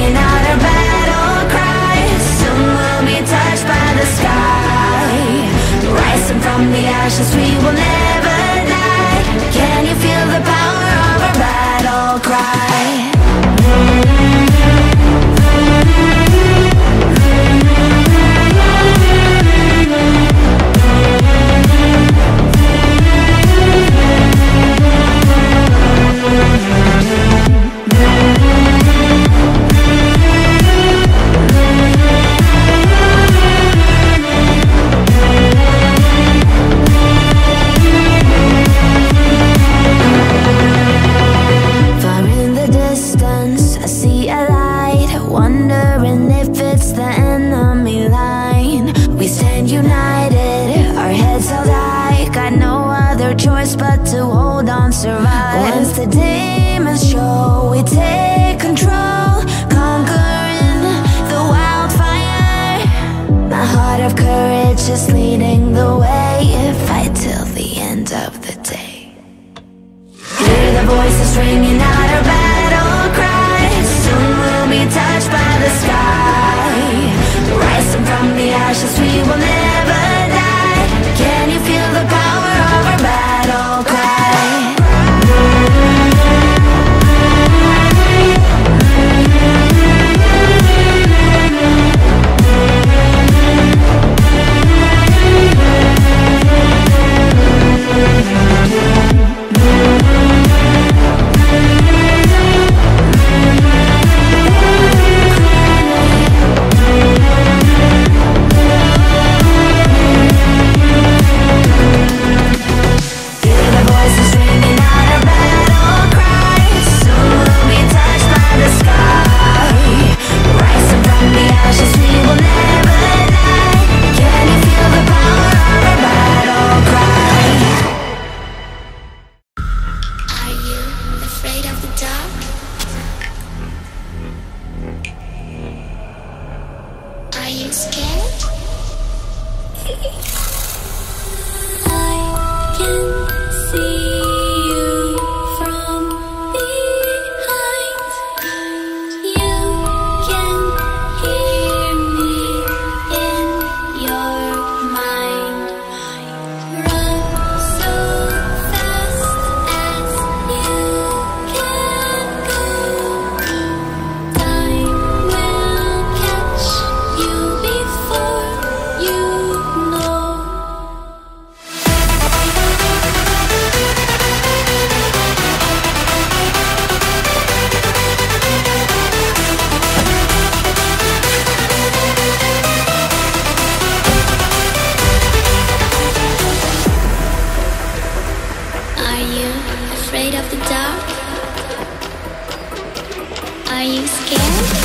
singing out our battle cry. Soon we'll be touched by the sky. Rising from the ashes, we will never die. Can you feel the power of our battle cry? Survive. Once the demons show, we take control, conquering the wildfire. My heart of courage is leading the way. Fight till the end of the day. Hear the voices ringing out our battle cry. Soon we'll be touched by the sky. Rising from the ashes, we will never die. Can you feel the power of our battle cry? Afraid of the dark? Are you scared?